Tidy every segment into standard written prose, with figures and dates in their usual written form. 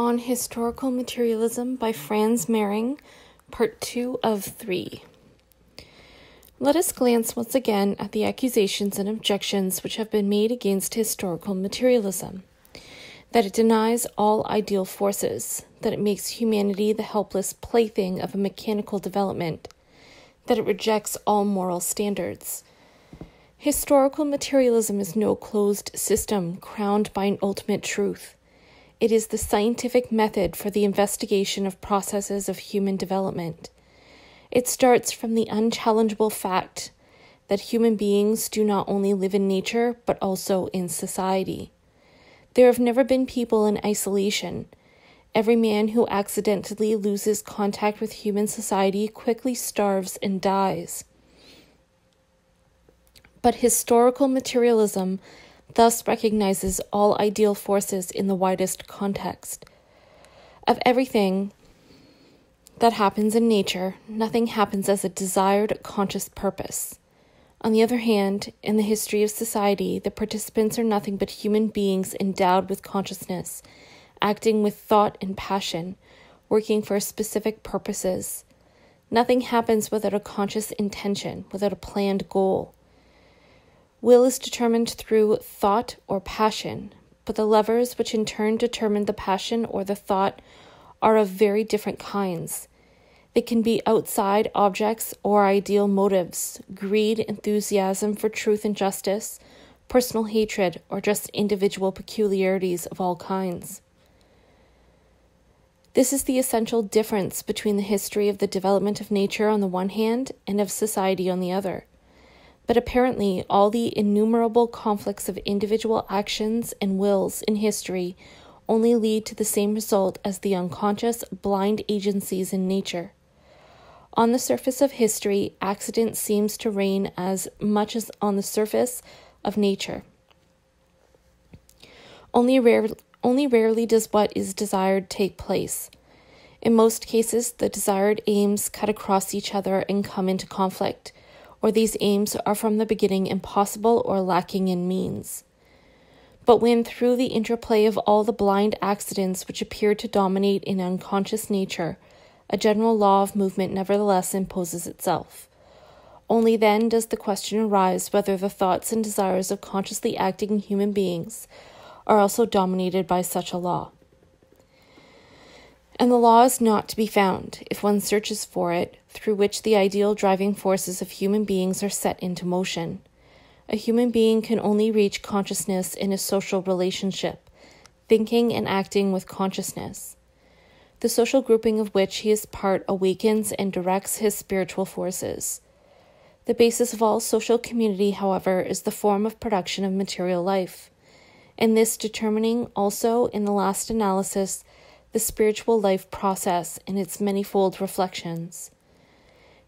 on Historical Materialism by Franz Mehring, Part 2 of 3. Let us glance once again at the accusations and objections which have been made against historical materialism. That it denies all ideal forces, that it makes humanity the helpless plaything of a mechanical development, that it rejects all moral standards. Historical materialism is no closed system crowned by an ultimate truth. It is the scientific method for the investigation of processes of human development. It starts from the unchallengeable fact that human beings do not only live in nature, but also in society. There have never been people in isolation. Every man who accidentally loses contact with human society quickly starves and dies. But historical materialism thus recognizes all ideal forces in the widest context. Of everything that happens in nature, nothing happens as a desired conscious purpose. On the other hand, in the history of society, the participants are nothing but human beings endowed with consciousness, acting with thought and passion, working for specific purposes. Nothing happens without a conscious intention, without a planned goal. Will is determined through thought or passion, but the levers which in turn determine the passion or the thought are of very different kinds. They can be outside objects or ideal motives, greed, enthusiasm for truth and justice, personal hatred, or just individual peculiarities of all kinds. This is the essential difference between the history of the development of nature on the one hand and of society on the other. But apparently, all the innumerable conflicts of individual actions and wills in history only lead to the same result as the unconscious, blind agencies in nature. On the surface of history, accident seems to reign as much as on the surface of nature. Only rarely does what is desired take place. In most cases, the desired aims cut across each other and come into conflict, or these aims are from the beginning impossible or lacking in means. But when, through the interplay of all the blind accidents which appear to dominate in unconscious nature, a general law of movement nevertheless imposes itself, only then does the question arise whether the thoughts and desires of consciously acting human beings are also dominated by such a law. And the law is not to be found, if one searches for it, through which the ideal driving forces of human beings are set into motion. A human being can only reach consciousness in a social relationship, thinking and acting with consciousness. The social grouping of which he is part awakens and directs his spiritual forces. The basis of all social community, however, is the form of production of material life, and this determining also, in the last analysis, the spiritual life process and its manifold reflections.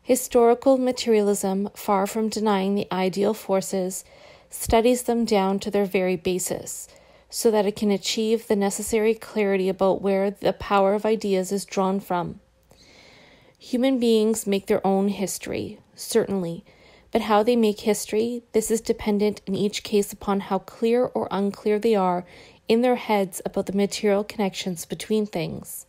Historical materialism, far from denying the ideal forces, studies them down to their very basis, so that it can achieve the necessary clarity about where the power of ideas is drawn from. Human beings make their own history, certainly, but how they make history, this is dependent in each case upon how clear or unclear they are in their heads about the material connections between things.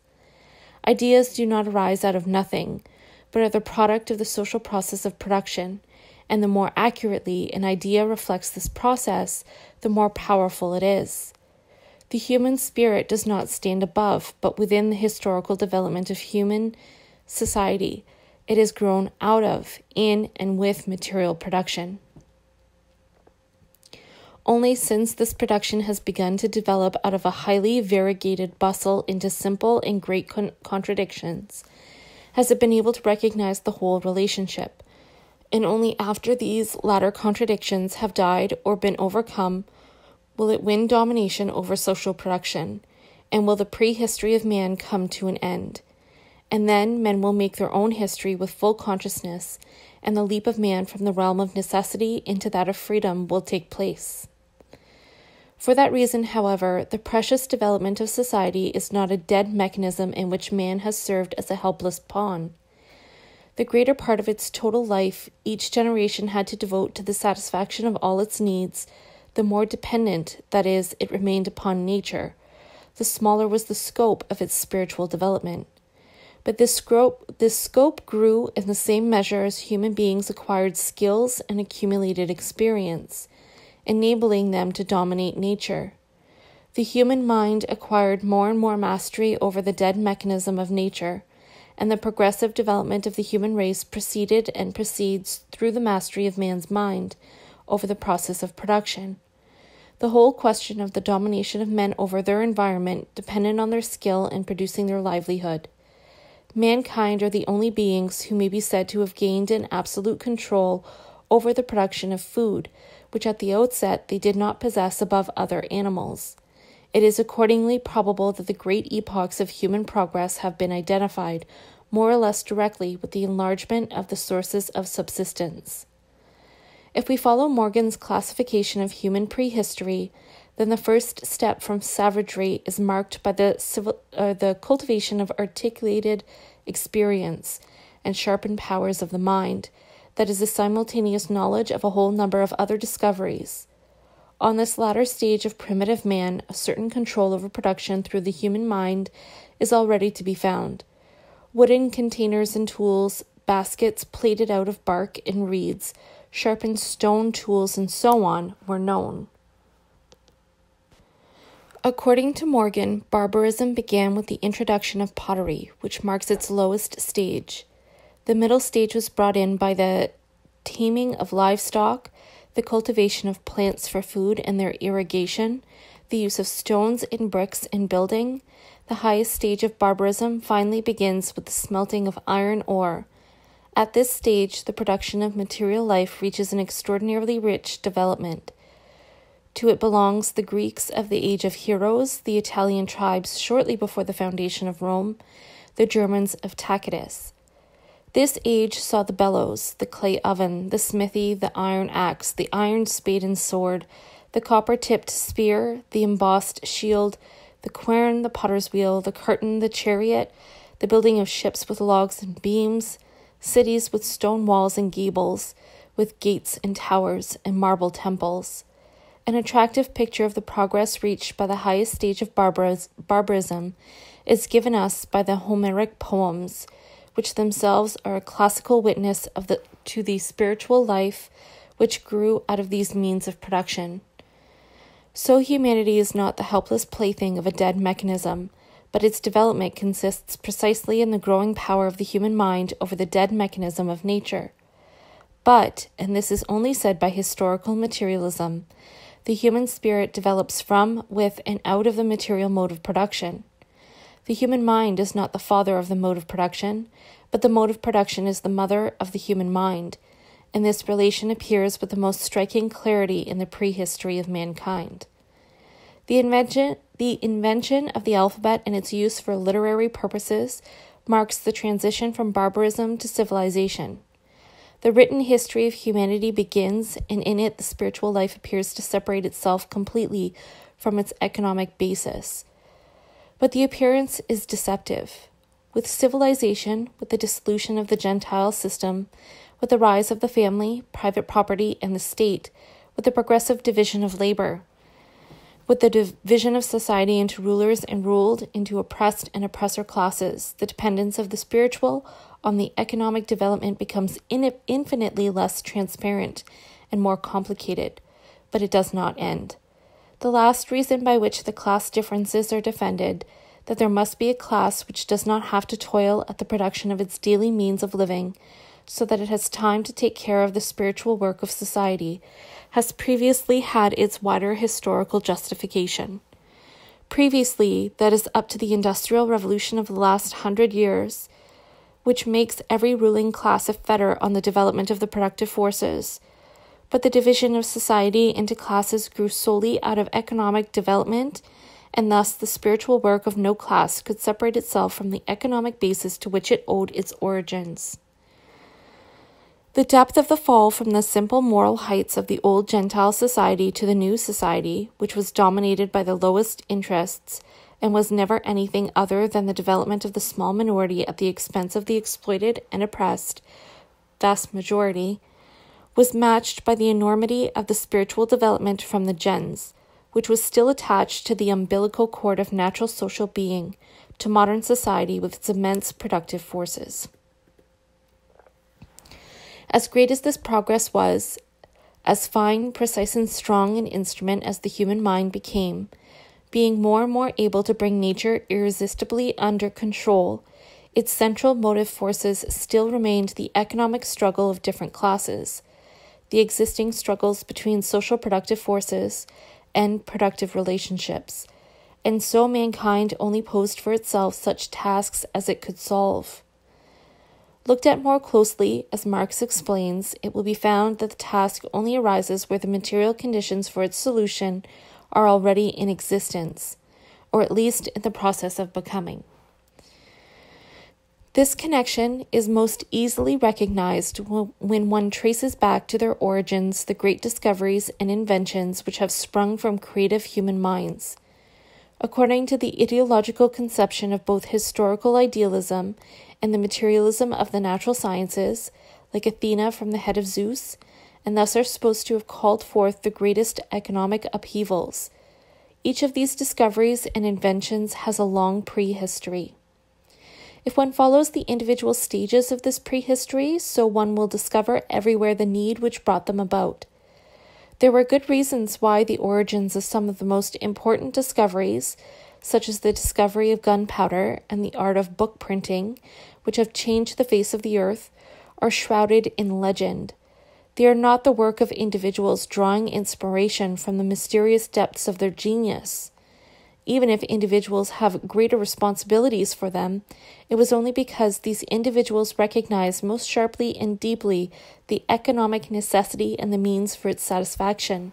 Ideas do not arise out of nothing, but are the product of the social process of production, and the more accurately an idea reflects this process, the more powerful it is. The human spirit does not stand above, but within the historical development of human society. It is grown out of, in, and with material production. Only since this production has begun to develop out of a highly variegated bustle into simple and great contradictions, has it been able to recognize the whole relationship, and only after these latter contradictions have died or been overcome will it win domination over social production, and will the prehistory of man come to an end. And then men will make their own history with full consciousness, and the leap of man from the realm of necessity into that of freedom will take place. For that reason, however, the precious development of society is not a dead mechanism in which man has served as a helpless pawn. The greater part of its total life, each generation had to devote to the satisfaction of all its needs, the more dependent, that is, it remained upon nature, the smaller was the scope of its spiritual development. But this scope grew in the same measure as human beings acquired skills and accumulated experience, enabling them to dominate nature. The human mind acquired more and more mastery over the dead mechanism of nature, and the progressive development of the human race proceeded and proceeds through the mastery of man's mind over the process of production. The whole question of the domination of men over their environment depended on their skill in producing their livelihood. Mankind are the only beings who may be said to have gained an absolute control over the production of food, which at the outset they did not possess above other animals. It is accordingly probable that the great epochs of human progress have been identified, more or less directly, with the enlargement of the sources of subsistence. If we follow Morgan's classification of human prehistory, then the first step from savagery is marked by the cultivation of articulated experience and sharpened powers of the mind, that is, the simultaneous knowledge of a whole number of other discoveries. On this latter stage of primitive man, a certain control over production through the human mind is already to be found. Wooden containers and tools, baskets plaited out of bark and reeds, sharpened stone tools, and so on, were known. According to Morgan, barbarism began with the introduction of pottery, which marks its lowest stage. The middle stage was brought in by the taming of livestock, the cultivation of plants for food and their irrigation, the use of stones and bricks in building. The highest stage of barbarism finally begins with the smelting of iron ore. At this stage, the production of material life reaches an extraordinarily rich development. To it belongs the Greeks of the Age of Heroes, the Italian tribes shortly before the foundation of Rome, the Germans of Tacitus. This age saw the bellows, the clay oven, the smithy, the iron axe, the iron spade and sword, the copper-tipped spear, the embossed shield, the quern, the potter's wheel, the curtain, the chariot, the building of ships with logs and beams, cities with stone walls and gables, with gates and towers and marble temples. An attractive picture of the progress reached by the highest stage of barbarism is given us by the Homeric poems, which themselves are a classical witness to the spiritual life which grew out of these means of production. So humanity is not the helpless plaything of a dead mechanism, but its development consists precisely in the growing power of the human mind over the dead mechanism of nature. But, and this is only said by historical materialism, the human spirit develops from, with, and out of the material mode of production. The human mind is not the father of the mode of production, but the mode of production is the mother of the human mind, and this relation appears with the most striking clarity in the prehistory of mankind. The invention of the alphabet and its use for literary purposes marks the transition from barbarism to civilization. The written history of humanity begins, and in it the spiritual life appears to separate itself completely from its economic basis. But the appearance is deceptive. With civilization, with the dissolution of the Gentile system, with the rise of the family, private property, and the state, with the progressive division of labor, with the division of society into rulers and ruled, into oppressed and oppressor classes, the dependence of the spiritual on the economic development becomes infinitely less transparent and more complicated, but it does not end. The last reason by which the class differences are defended, that there must be a class which does not have to toil at the production of its daily means of living, so that it has time to take care of the spiritual work of society, has previously had its wider historical justification. Previously, that is up to the Industrial Revolution of the last 100 years, which makes every ruling class a fetter on the development of the productive forces. But the division of society into classes grew solely out of economic development, and thus the spiritual work of no class could separate itself from the economic basis to which it owed its origins. The depth of the fall from the simple moral heights of the old Gentile society to the new society, which was dominated by the lowest interests, and was never anything other than the development of the small minority at the expense of the exploited and oppressed vast majority, was matched by the enormity of the spiritual development from the gens, which was still attached to the umbilical cord of natural social being, to modern society with its immense productive forces. As great as this progress was, as fine, precise, and strong an instrument as the human mind became, being more and more able to bring nature irresistibly under control, its central motive forces still remained the economic struggle of different classes, the existing struggles between social productive forces and productive relationships, and so mankind only posed for itself such tasks as it could solve. Looked at more closely, as Marx explains, it will be found that the task only arises where the material conditions for its solution are already in existence, or at least in the process of becoming. This connection is most easily recognized when one traces back to their origins the great discoveries and inventions which have sprung from creative human minds. According to the ideological conception of both historical idealism and the materialism of the natural sciences, like Athena from the head of Zeus, and thus are supposed to have called forth the greatest economic upheavals, each of these discoveries and inventions has a long prehistory. If one follows the individual stages of this prehistory, so one will discover everywhere the need which brought them about. There were good reasons why the origins of some of the most important discoveries, such as the discovery of gunpowder and the art of book printing, which have changed the face of the earth, are shrouded in legend. They are not the work of individuals drawing inspiration from the mysterious depths of their genius. Even if individuals have greater responsibilities for them, it was only because these individuals recognized most sharply and deeply the economic necessity and the means for its satisfaction.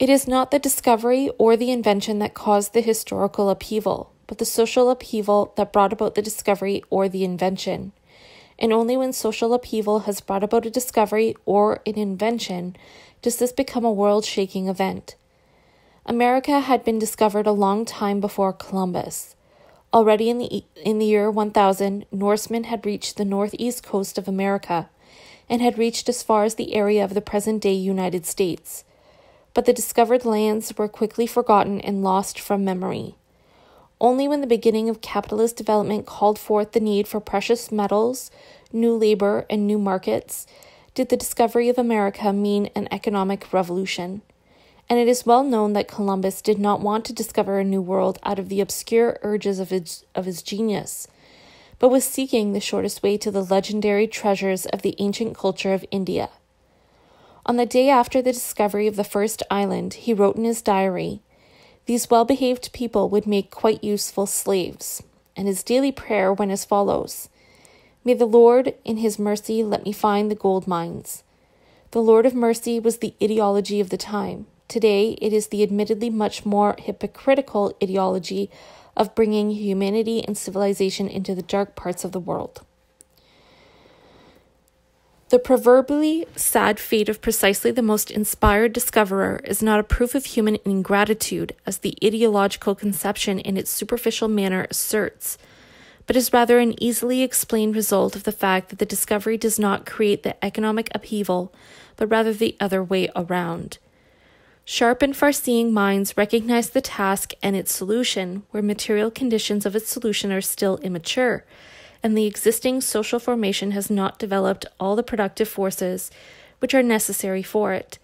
It is not the discovery or the invention that caused the historical upheaval, but the social upheaval that brought about the discovery or the invention. And only when social upheaval has brought about a discovery or an invention does this become a world-shaking event. America had been discovered a long time before Columbus. Already in the year 1000, Norsemen had reached the northeast coast of America and had reached as far as the area of the present-day United States. But the discovered lands were quickly forgotten and lost from memory. Only when the beginning of capitalist development called forth the need for precious metals, new labor, and new markets did the discovery of America mean an economic revolution. And it is well known that Columbus did not want to discover a new world out of the obscure urges of his genius, but was seeking the shortest way to the legendary treasures of the ancient culture of India. On the day after the discovery of the first island, he wrote in his diary, "These well-behaved people would make quite useful slaves," and his daily prayer went as follows, "May the Lord, in his mercy, let me find the gold mines." The Lord of Mercy was the ideology of the time. Today, it is the admittedly much more hypocritical ideology of bringing humanity and civilization into the dark parts of the world. The proverbially sad fate of precisely the most inspired discoverer is not a proof of human ingratitude, as the ideological conception in its superficial manner asserts, but is rather an easily explained result of the fact that the discovery does not create the economic upheaval, but rather the other way around. Sharp and far-seeing minds recognize the task and its solution where material conditions of its solution are still immature, and the existing social formation has not developed all the productive forces which are necessary for it.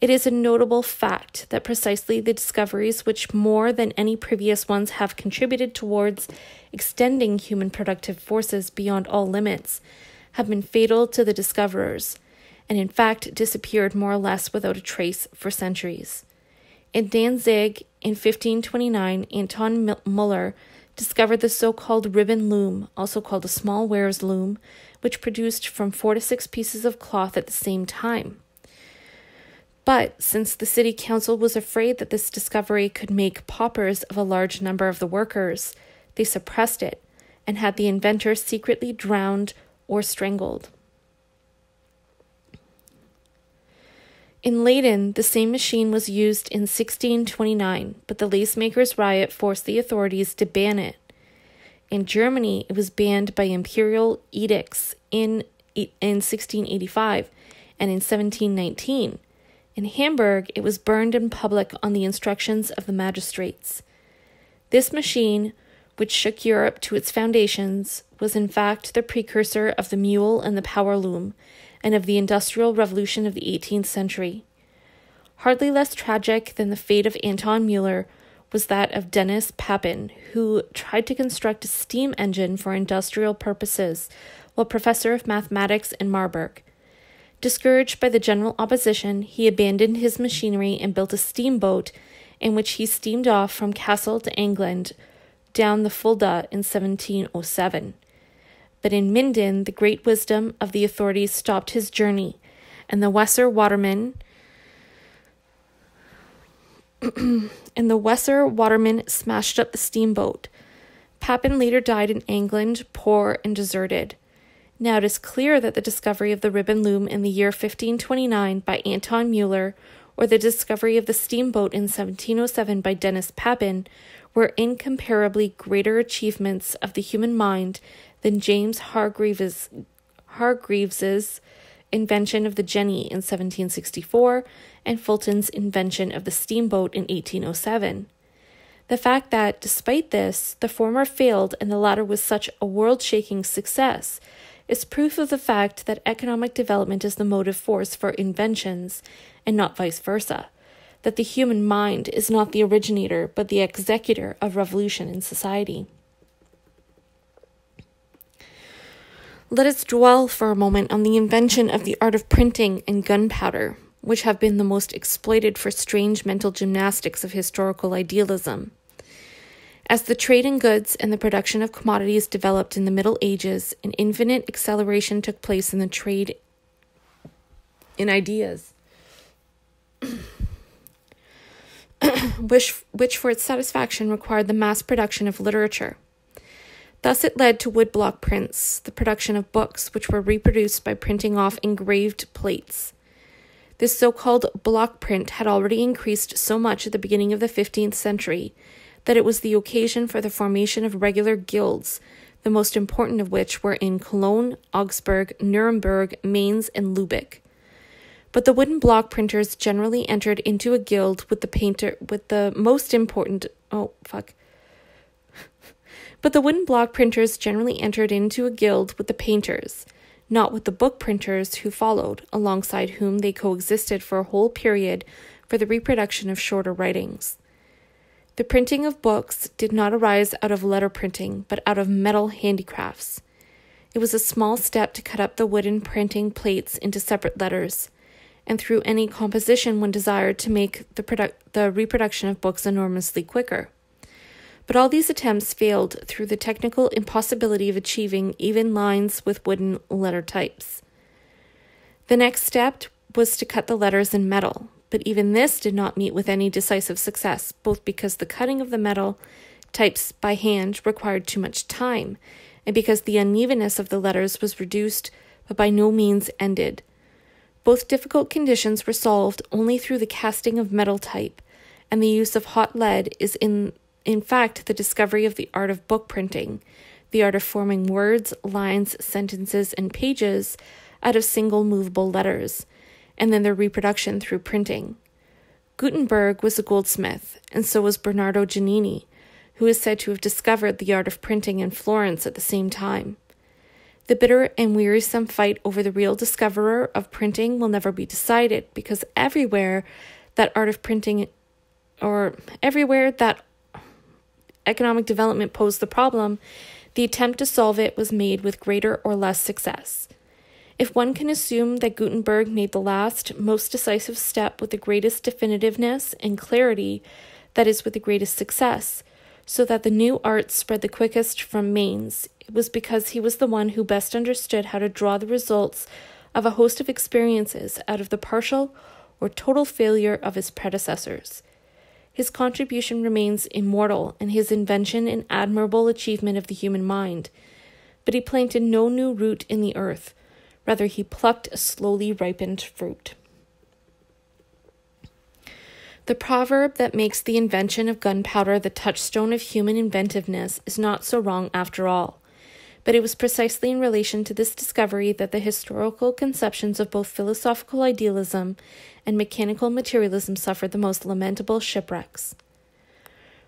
It is a notable fact that precisely the discoveries which more than any previous ones have contributed towards extending human productive forces beyond all limits have been fatal to the discoverers, and in fact disappeared more or less without a trace for centuries. In Danzig, in 1529, Anton Müller discovered the so-called ribbon loom, also called a small wares loom, which produced from 4 to 6 pieces of cloth at the same time. But since the city council was afraid that this discovery could make paupers of a large number of the workers, they suppressed it and had the inventor secretly drowned or strangled. In Leiden, the same machine was used in 1629, but the lacemakers' riot forced the authorities to ban it. In Germany, it was banned by imperial edicts in 1685 and in 1719. In Hamburg, it was burned in public on the instructions of the magistrates. This machine, which shook Europe to its foundations, was in fact the precursor of the mule and the power loom, and of the Industrial Revolution of the 18th century. Hardly less tragic than the fate of Anton Müller was that of Denis Papin, who tried to construct a steam engine for industrial purposes while professor of mathematics in Marburg. Discouraged by the general opposition, he abandoned his machinery and built a steamboat in which he steamed off from Cassel to England down the Fulda in 1707. But in Minden, the great wisdom of the authorities stopped his journey, and the Weser waterman smashed up the steamboat. Papin later died in England, poor and deserted. Now it is clear that the discovery of the ribbon loom in the year 1529 by Anton Müller, or the discovery of the steamboat in 1707 by Denis Papin, were incomparably greater achievements of the human mind than James Hargreaves's invention of the Jenny in 1764 and Fulton's invention of the steamboat in 1807. The fact that, despite this, the former failed and the latter was such a world-shaking success is proof of the fact that economic development is the motive force for inventions, and not vice versa, that the human mind is not the originator but the executor of revolution in society. Let us dwell for a moment on the invention of the art of printing and gunpowder, which have been the most exploited for strange mental gymnastics of historical idealism. As the trade in goods and the production of commodities developed in the Middle Ages, an infinite acceleration took place in the trade in ideas, which for its satisfaction required the mass production of literature. Thus it led to woodblock prints, the production of books, which were reproduced by printing off engraved plates. This so-called block print had already increased so much at the beginning of the 15th century that it was the occasion for the formation of regular guilds, the most important of which were in Cologne, Augsburg, Nuremberg, Mainz, and Lubeck. But the wooden block printers generally entered into a guild with the painters, not with the book printers who followed, alongside whom they coexisted for a whole period for the reproduction of shorter writings. The printing of books did not arise out of letter printing, but out of metal handicrafts. It was a small step to cut up the wooden printing plates into separate letters, and through any composition when desired to make the reproduction of books enormously quicker. But all these attempts failed through the technical impossibility of achieving even lines with wooden letter types. The next step was to cut the letters in metal, but even this did not meet with any decisive success, both because the cutting of the metal types by hand required too much time, and because the unevenness of the letters was reduced but by no means ended. Both difficult conditions were solved only through the casting of metal type, and the use of hot lead is in fact the discovery of the art of book printing, the art of forming words, lines, sentences, and pages out of single movable letters, and then their reproduction through printing. Gutenberg was a goldsmith, and so was Bernardo Giannini, who is said to have discovered the art of printing in Florence at the same time. The bitter and wearisome fight over the real discoverer of printing will never be decided, because everywhere that economic development posed the problem, the attempt to solve it was made with greater or less success. If one can assume that Gutenberg made the last, most decisive step with the greatest definitiveness and clarity, that is, with the greatest success, so that the new art spread the quickest from Mainz, it was because he was the one who best understood how to draw the results of a host of experiences out of the partial or total failure of his predecessors. His contribution remains immortal, and his invention an admirable achievement of the human mind. But he planted no new root in the earth. Rather, he plucked a slowly ripened fruit. The proverb that makes the invention of gunpowder the touchstone of human inventiveness is not so wrong after all, but it was precisely in relation to this discovery that the historical conceptions of both philosophical idealism and mechanical materialism suffered the most lamentable shipwrecks.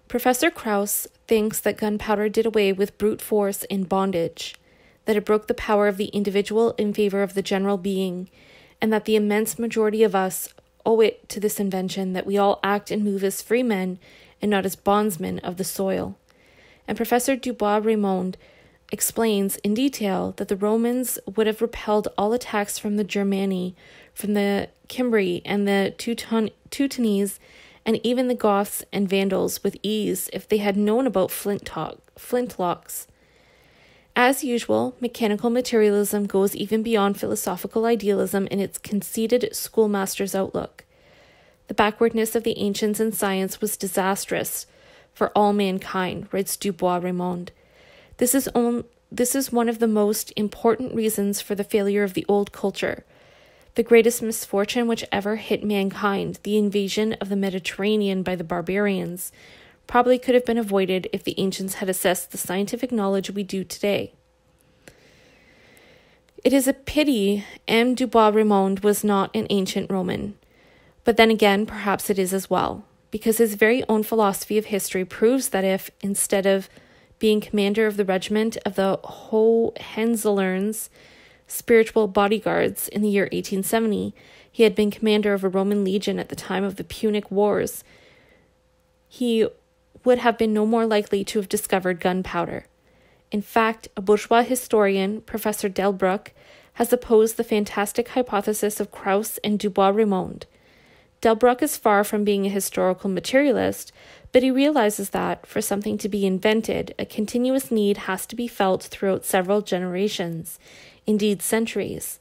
Professor Krauss thinks that gunpowder did away with brute force and bondage, that it broke the power of the individual in favor of the general being, and that the immense majority of us owe it to this invention that we all act and move as free men and not as bondsmen of the soil. And Professor Dubois-Reymond explains in detail that the Romans would have repelled all attacks from the Germani, from the Cimbri and the Teutonese, and even the Goths and Vandals with ease if they had known about flintlocks. As usual, mechanical materialism goes even beyond philosophical idealism in its conceited schoolmaster's outlook. The backwardness of the ancients in science was disastrous for all mankind, writes Dubois-Reymond. This is one of the most important reasons for the failure of the old culture. The greatest misfortune which ever hit mankind, the invasion of the Mediterranean by the barbarians, probably could have been avoided if the ancients had assessed the scientific knowledge we do today. It is a pity M. Dubois-Reymond was not an ancient Roman, but then again, perhaps it is as well, because his very own philosophy of history proves that if, instead of being commander of the regiment of the Hohenzollerns, spiritual bodyguards, in the year 1870, he had been commander of a Roman legion at the time of the Punic Wars, he would have been no more likely to have discovered gunpowder. In fact, a bourgeois historian, Professor Delbruck, has opposed the fantastic hypothesis of Krauss and Dubois-Reymond. Delbruck is far from being a historical materialist, but he realizes that, for something to be invented, a continuous need has to be felt throughout several generations, indeed centuries,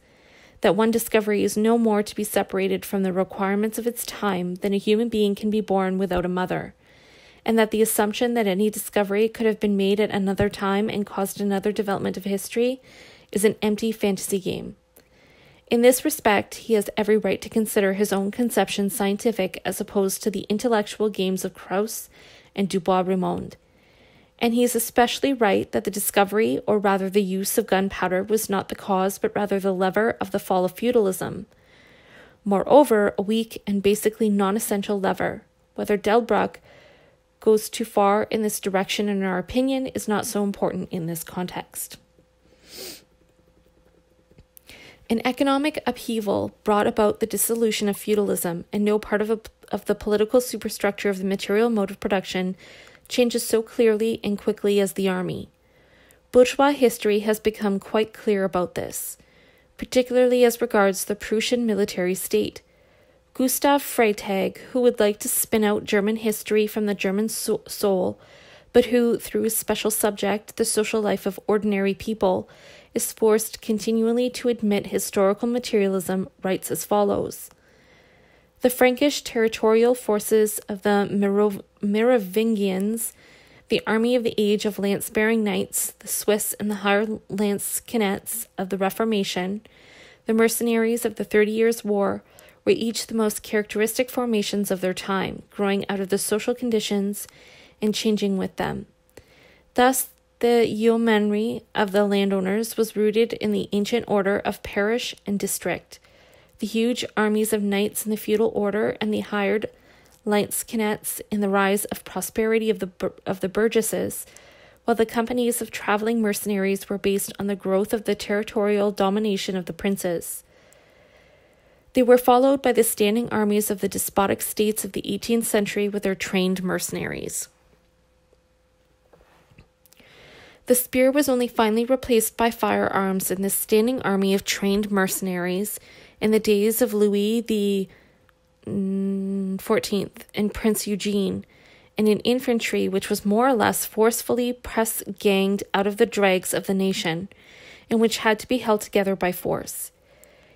that one discovery is no more to be separated from the requirements of its time than a human being can be born without a mother, and that the assumption that any discovery could have been made at another time and caused another development of history is an empty fantasy game. In this respect, he has every right to consider his own conception scientific as opposed to the intellectual games of Krauss and Dubois-Reymond. And he is especially right that the discovery, or rather the use of gunpowder, was not the cause but rather the lever of the fall of feudalism. Moreover, a weak and basically non-essential lever. Whether Delbruck goes too far in this direction, in our opinion, is not so important in this context. An economic upheaval brought about the dissolution of feudalism, and no part of the political superstructure of the material mode of production changes so clearly and quickly as the army. Bourgeois history has become quite clear about this, particularly as regards the Prussian military state. Gustav Freytag, who would like to spin out German history from the German soul, but who, through his special subject, the social life of ordinary people, is forced continually to admit historical materialism, writes as follows. The Frankish territorial forces of the Merovingians, the army of the age of lance-bearing knights, the Swiss and the Highland Lansquenets of the Reformation, the mercenaries of the 30 Years' War, were each the most characteristic formations of their time, growing out of the social conditions and changing with them. Thus, the yeomanry of the landowners was rooted in the ancient order of parish and district. The huge armies of knights in the feudal order and the hired lansquenets in the rise of prosperity of the burgesses, while the companies of traveling mercenaries were based on the growth of the territorial domination of the princes. They were followed by the standing armies of the despotic states of the 18th century with their trained mercenaries. The spear was only finally replaced by firearms in this standing army of trained mercenaries in the days of Louis the 14th and Prince Eugene, and an infantry which was more or less forcefully press-ganged out of the dregs of the nation, and which had to be held together by force.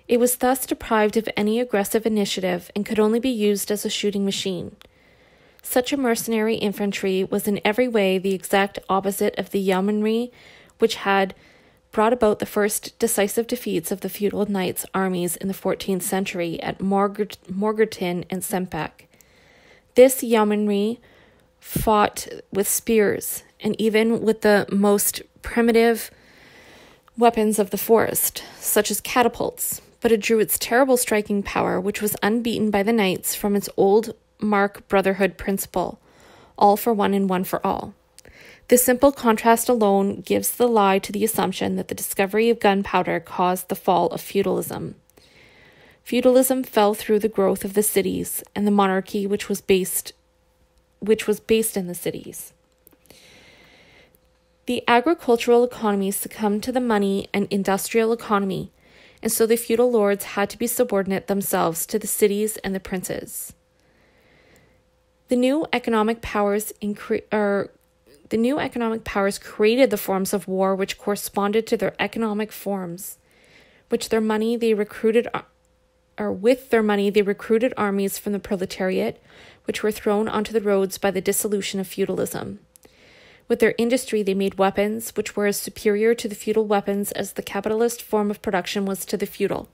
It was thus deprived of any aggressive initiative and could only be used as a shooting machine. Such a mercenary infantry was in every way the exact opposite of the yeomanry, which had brought about the first decisive defeats of the feudal knights' armies in the 14th century at Morgarten and Sempach. This yeomanry fought with spears, and even with the most primitive weapons of the forest, such as catapults, but it drew its terrible striking power, which was unbeaten by the knights, from its old Mark brotherhood principle, all for one and one for all. This simple contrast alone gives the lie to the assumption that the discovery of gunpowder caused the fall of feudalism. Feudalism fell through the growth of the cities and the monarchy which was based in the cities. The agricultural economy succumbed to the money and industrial economy, and so the feudal lords had to be subordinate themselves to the cities and the princes. The new economic powers created the forms of war which corresponded to their economic forms, with their money they recruited armies from the proletariat, which were thrown onto the roads by the dissolution of feudalism. With their industry they made weapons, which were as superior to the feudal weapons as the capitalist form of production was to the feudal.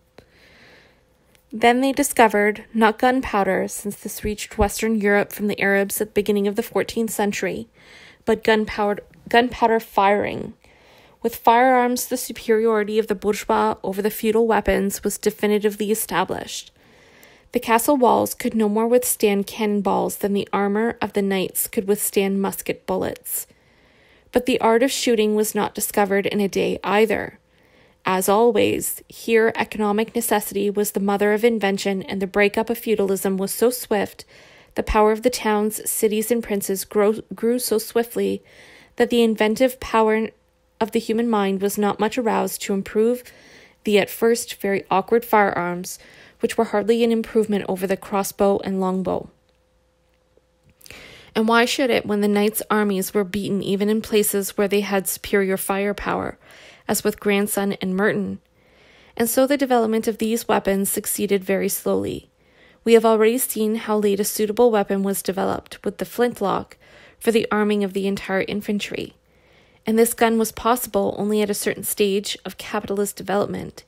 Then they discovered, not gunpowder, since this reached Western Europe from the Arabs at the beginning of the 14th century, but gunpowder firing. With firearms, the superiority of the bourgeois over the feudal weapons was definitively established. The castle walls could no more withstand cannonballs than the armor of the knights could withstand musket bullets. But the art of shooting was not discovered in a day either. As always, here economic necessity was the mother of invention, and the breakup of feudalism was so swift, the power of the towns, cities, and princes grew so swiftly, that the inventive power of the human mind was not much aroused to improve the at first very awkward firearms, which were hardly an improvement over the crossbow and longbow. And why should it, when the knights' armies were beaten even in places where they had superior firepower, as with Grandson and Merton? And so the development of these weapons succeeded very slowly. We have already seen how late a suitable weapon was developed, with the flintlock, for the arming of the entire infantry. And this gun was possible only at a certain stage of capitalist development.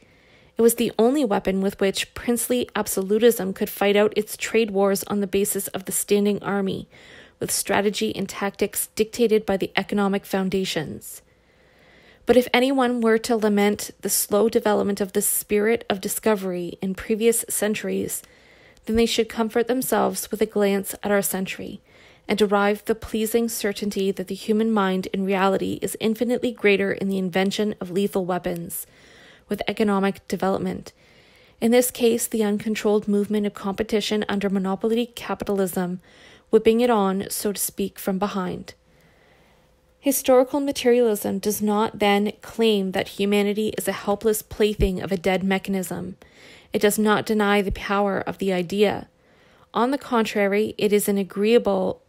It was the only weapon with which princely absolutism could fight out its trade wars on the basis of the standing army, with strategy and tactics dictated by the economic foundations. But if anyone were to lament the slow development of the spirit of discovery in previous centuries, then they should comfort themselves with a glance at our century, and derive the pleasing certainty that the human mind in reality is infinitely greater in the invention of lethal weapons, with economic development. In this case, the uncontrolled movement of competition under monopoly capitalism, whipping it on, so to speak, from behind. Historical materialism does not then claim that humanity is a helpless plaything of a dead mechanism. It does not deny the power of the idea. On the contrary, it is in agreement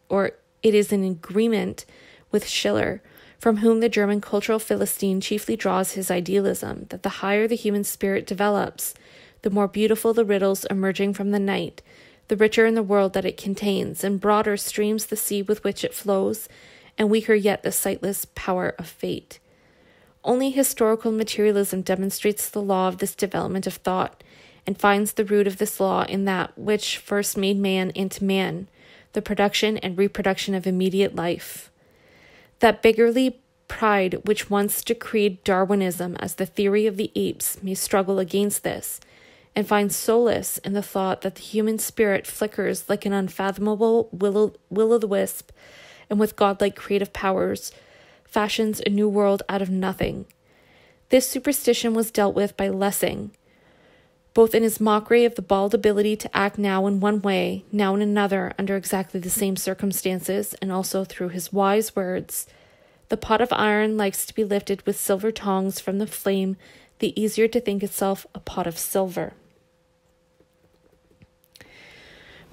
with Schiller, from whom the German cultural Philistine chiefly draws his idealism, that the higher the human spirit develops, the more beautiful the riddles emerging from the night, the richer in the world that it contains, and broader streams the sea with which it flows, and weaker yet the sightless power of fate. Only historical materialism demonstrates the law of this development of thought, and finds the root of this law in that which first made man into man, the production and reproduction of immediate life. That beggarly pride which once decreed Darwinism as the theory of the apes may struggle against this, and find solace in the thought that the human spirit flickers like an unfathomable will-o'-the-wisp, and with godlike creative powers, fashions a new world out of nothing. This superstition was dealt with by Lessing, both in his mockery of the bald ability to act now in one way, now in another, under exactly the same circumstances, and also through his wise words, "The pot of iron likes to be lifted with silver tongs from the flame, the easier to think itself a pot of silver."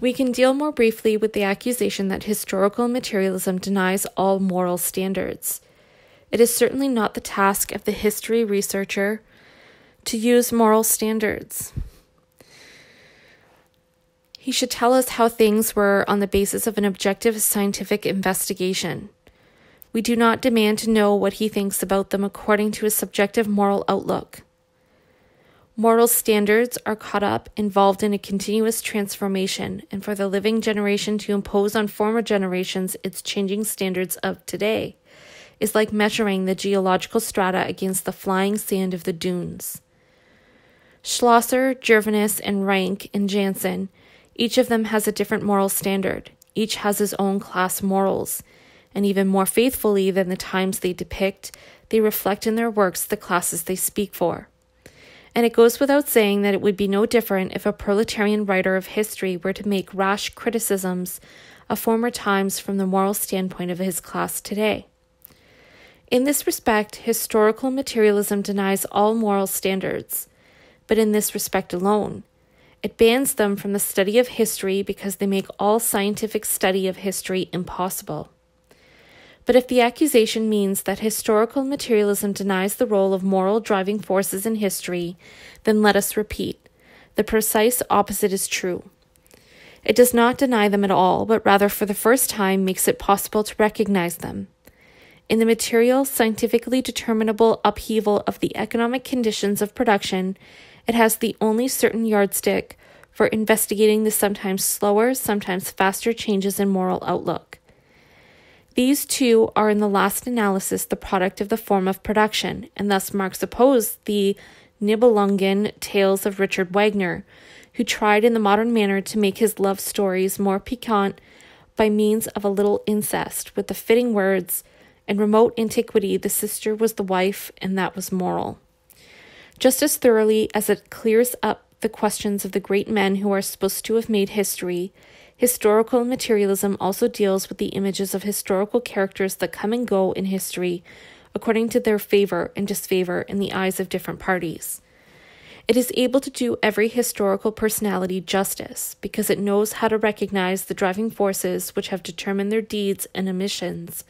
We can deal more briefly with the accusation that historical materialism denies all moral standards. It is certainly not the task of the history researcher to use moral standards. He should tell us how things were on the basis of an objective scientific investigation. We do not demand to know what he thinks about them according to his subjective moral outlook. Moral standards are caught up, involved in a continuous transformation, and for the living generation to impose on former generations its changing standards of today is like measuring the geological strata against the flying sand of the dunes. Schlosser, Gervinus, and Ranke, and Jansen, each of them has a different moral standard. Each has his own class morals, and even more faithfully than the times they depict, they reflect in their works the classes they speak for. And it goes without saying that it would be no different if a proletarian writer of history were to make rash criticisms of former times from the moral standpoint of his class today. In this respect, historical materialism denies all moral standards, but in this respect alone, it bans them from the study of history because they make all scientific study of history impossible. But if the accusation means that historical materialism denies the role of moral driving forces in history, then let us repeat, the precise opposite is true. It does not deny them at all, but rather for the first time makes it possible to recognize them. In the material, scientifically determinable upheaval of the economic conditions of production, it has the only certain yardstick for investigating the sometimes slower, sometimes faster changes in moral outlook. These two are in the last analysis the product of the form of production, and thus Marx opposed the Nibelungen tales of Richard Wagner, who tried in the modern manner to make his love stories more piquant by means of a little incest, with the fitting words, "In remote antiquity the sister was the wife, and that was moral." Just as thoroughly as it clears up the questions of the great men who are supposed to have made history, historical materialism also deals with the images of historical characters that come and go in history according to their favor and disfavor in the eyes of different parties. It is able to do every historical personality justice because it knows how to recognize the driving forces which have determined their deeds and omissions,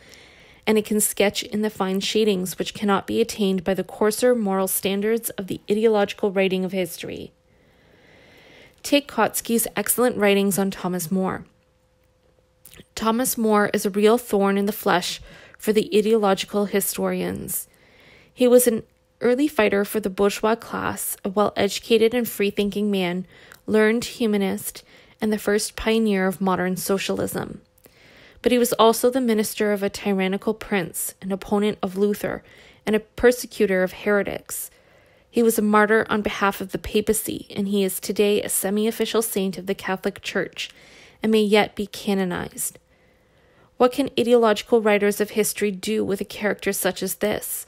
and it can sketch in the fine shadings which cannot be attained by the coarser moral standards of the ideological writing of history. Take Kotsky's excellent writings on Thomas More. Thomas More is a real thorn in the flesh for the ideological historians. He was an early fighter for the bourgeois class, a well-educated and free-thinking man, learned humanist, and the first pioneer of modern socialism. But he was also the minister of a tyrannical prince, an opponent of Luther, and a persecutor of heretics. He was a martyr on behalf of the papacy, and he is today a semi-official saint of the Catholic Church, and may yet be canonized. What can ideological writers of history do with a character such as this,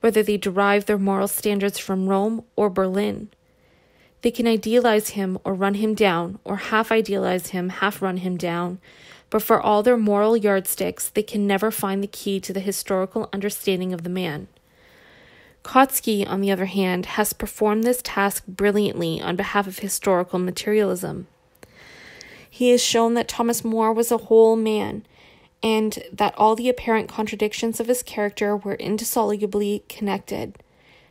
whether they derive their moral standards from Rome or Berlin? They can idealize him or run him down, or half-idealize him, half-run him down, but for all their moral yardsticks, they can never find the key to the historical understanding of the man. Kotsky, on the other hand, has performed this task brilliantly on behalf of historical materialism. He has shown that Thomas More was a whole man, and that all the apparent contradictions of his character were indissolubly connected.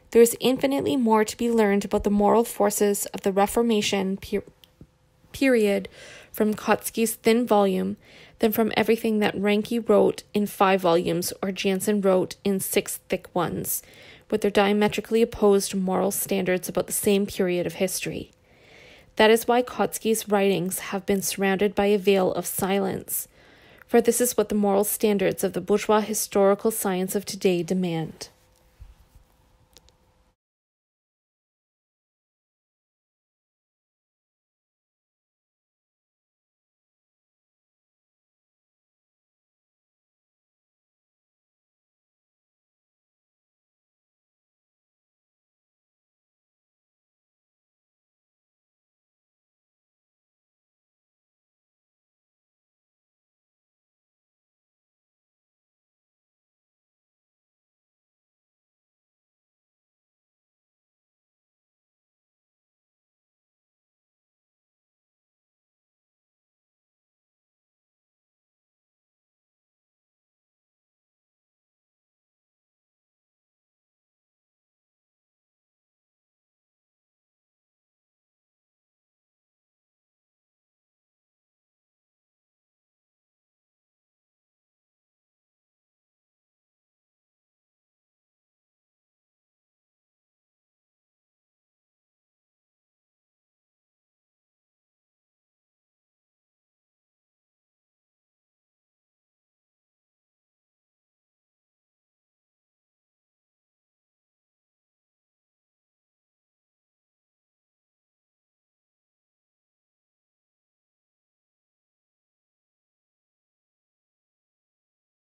There is infinitely more to be learned about the moral forces of the Reformation period from Kotsky's thin volume than from everything that Ranke wrote in 5 volumes or Jansen wrote in 6 thick ones, with their diametrically opposed moral standards about the same period of history. That is why Kotsky's writings have been surrounded by a veil of silence, for this is what the moral standards of the bourgeois historical science of today demand.